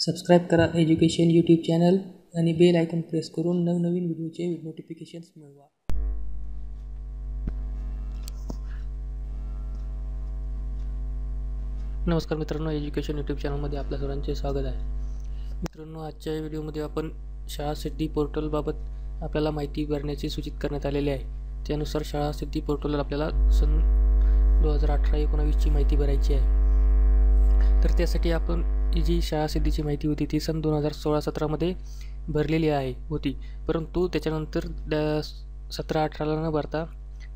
Subscribe करा education YouTube channel आणि bell icon press करून नवनवीन व्हिडिओचे नोटिफिकेशन्स मिळवा. नमस्कार मित्रांनो, एज्युकेशन यूट्यूब चॅनलमध्ये आपल्या सर्वांचे स्वागत आहे. मित्रांनो, आजच्या व्हिडिओमध्ये आपण शाळा सिद्धी पोर्टलबाबत आपल्याला माहिती भरण्याचे सूचित करण्यात आलेले आहे. त्यानुसार शाळा सिद्धी पोर्टलवर आपल्याला सन 2018-19 ची माहिती भरायची आहे. तर त्यासाठी आपण जी शाळा सिद्धीची माहिती होती ती सन 2016-17 भरलेली आहे होती, परंतु त्याच्यानंतर 17-18 न भरता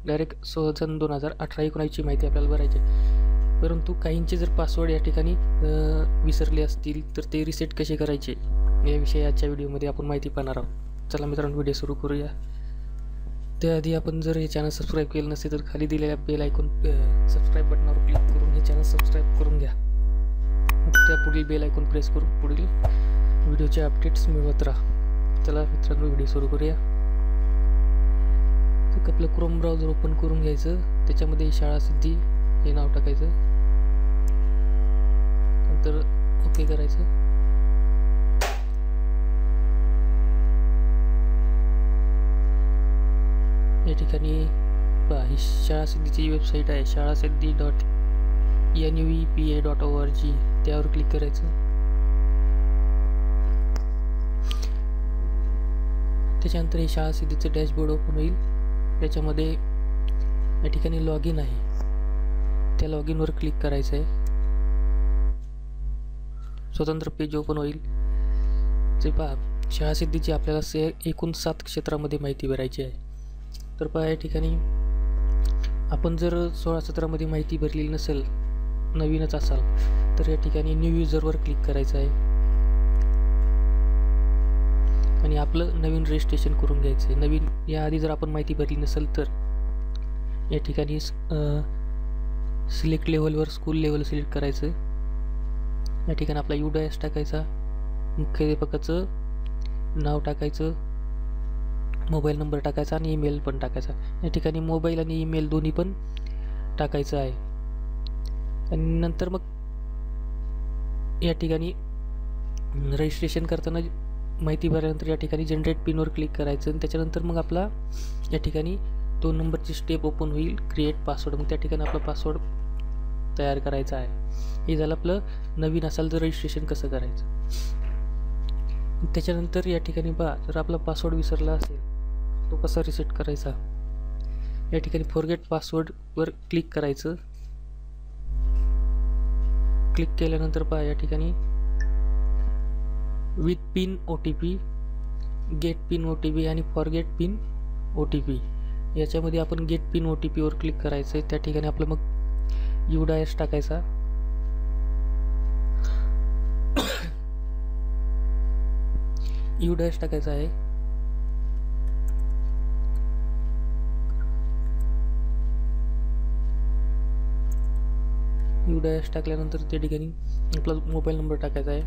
डायरेक्ट सन 2018-19 माहिती आपल्याला भरायची. परंतु काहींचे जर पासवर्ड या ठिकाणी विसरले असतील तर ते रिसेट कसे करायचे याविषयी आजच्या व्हिडिओमध्ये आपण माहिती पाहणार आहोत. चला मित्रांनो, व्हिडिओ सुरू करूया. त्याआधी आपण जर हे चॅनल सबस्क्राईब केलं नसेल तर खाली दिलेल्या बेल आयकॉन सबस्क्राईब बटनावर क्लिक करून हे चॅनल सबस्क्राईब करून घ्या. पुढील बेल आयकॉन प्रेस करून पुढील व्हिडिओचे अपडेट्स मिळवत राहा. चला मित्रांनो, व्हिडिओ सुरू करूया. तर आपलं क्रोम ब्राउझर ओपन करून घ्यायचं, त्याच्यामध्ये शाळा सिद्धी हे नाव टाकायचं, नंतर ओके करायचं. या ठिकाणी ही शाळा सिद्धीची वेबसाईट आहे, शाळा सिद्धी .nuepa.org. त्यावर क्लिक करायचं. त्याच्यानंतर हे शाळा सिद्धीचं डॅशबोर्ड ओपन होईल. त्याच्यामध्ये या ठिकाणी लॉग इन आहे, त्या लॉग इनवर क्लिक करायचं आहे. स्वतंत्र पेज ओपन होईल. जे पहा, शाळा सिद्धीची आपल्याला एकूण 7 क्षेत्रामध्ये माहिती भरायची आहे. तर पहा, या ठिकाणी आपण जर 16-17 माहिती भरलेली नसेल, नवीनच असाल तर या ठिकाणी न्यू युजरवर क्लिक करायचं आहे आणि आपलं नवीन रजिस्ट्रेशन करून घ्यायचं आहे. नवीन याआधी जर आपण माहिती भरली नसेल तर या ठिकाणी सिलेक्ट लेवलवर स्कूल लेवल सिलेक्ट करायचं. या ठिकाणी आपला UDISE टाकायचा, मुख्याध्यापकाचं नाव टाकायचं, मोबाईल नंबर टाकायचा आणि ईमेल पण टाकायचा. या ठिकाणी मोबाईल आणि ईमेल दोन्ही पण टाकायचं आहे. आणि नंतर मग या ठिकाणी रजिस्ट्रेशन करताना माहिती भरल्यानंतर या ठिकाणी जनरेट पिनवर क्लिक करायचं आणि त्याच्यानंतर मग आपला या ठिकाणी 2 नंबरची स्टेप ओपन होईल, क्रिएट पासवर्ड. मग त्या ठिकाणी आपला पासवर्ड तयार करायचा आहे. हे झालं आपलं नवीन असाल तर रजिस्ट्रेशन कसं करायचं. त्याच्यानंतर या ठिकाणी बघा, जर आपला पासवर्ड विसरला असेल तो कसा रिसेट करायचा. या ठिकाणी फॉरगेट पासवर्डवर क्लिक करायचं. क्लिक केल्यानंतर पहा, या ठिकाणी with pin OTP, get pin OTP आणि फॉरगेट पिन OTP. याच्यामध्ये आपण गेट पिन OTPवर क्लिक करायचं आहे. त्या ठिकाणी आपलं मग UDISE टाकायचा. UDISE टाकायचा आहे. UDISE टाकल्यानंतर त्या ठिकाणी आपला मोबाईल नंबर टाकायचा आहे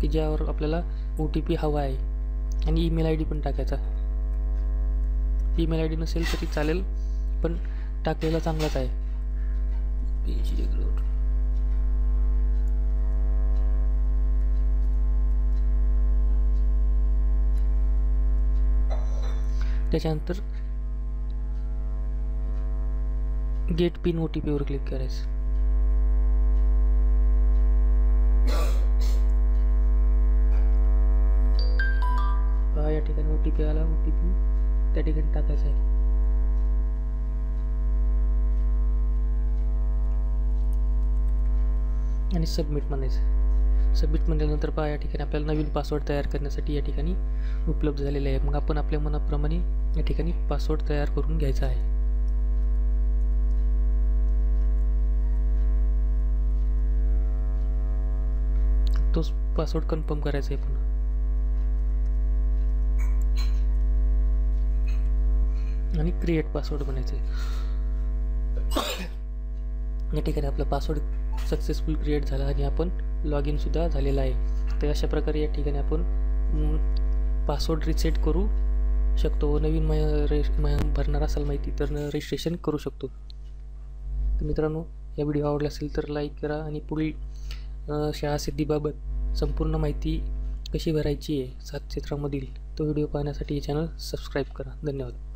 की ज्यावर आपल्याला OTP हवा आहे आणि ईमेल ID पण टाकायचा. ईमेल ID नसेल तरी चालेल, पण टाकलेला चांगलाच आहे. त्याच्यानंतर गेट पिन OTP वर क्लिक करायचं. या ठिकाणी OTP आला, OTP त्या ठिकाणी टाकायचा आहे. आणि सबमिट म्हणायचं. सबमिट म्हटल्यानंतर पहा, या ठिकाणी आपल्याला नवीन पासवर्ड तयार करण्यासाठी या ठिकाणी उपलब्ध झालेला आहे. मग आपण आपल्या मनाप्रमाणे या ठिकाणी पासवर्ड तयार करून घ्यायचा आहे. तोच पासवर्ड कन्फर्म करायचा आहे पुन्हा. आणि क्रिएट पासवर्ड बनायचं आहे. या ठिकाणी आपला पासवर्ड सक्सेसफुल क्रिएट झाला आणि आपण लॉग इन सुद्धा झालेला आहे. तर अशा प्रकारे या ठिकाणी आपण पासवर्ड रिसेट करू शकतो. नवीन भरणार असाल माहिती तर रजिस्ट्रेशन करू शकतो. तर मित्रांनो, या व्हिडिओ आवडला असेल तर लाईक करा आणि पुढील शाळा सिद्धीबाबत संपूर्ण माहिती कशी भरायची आहे 7 क्षेत्रांमधील तो व्हिडिओ पाहण्यासाठी हे चॅनल सबस्क्राईब करा. धन्यवाद.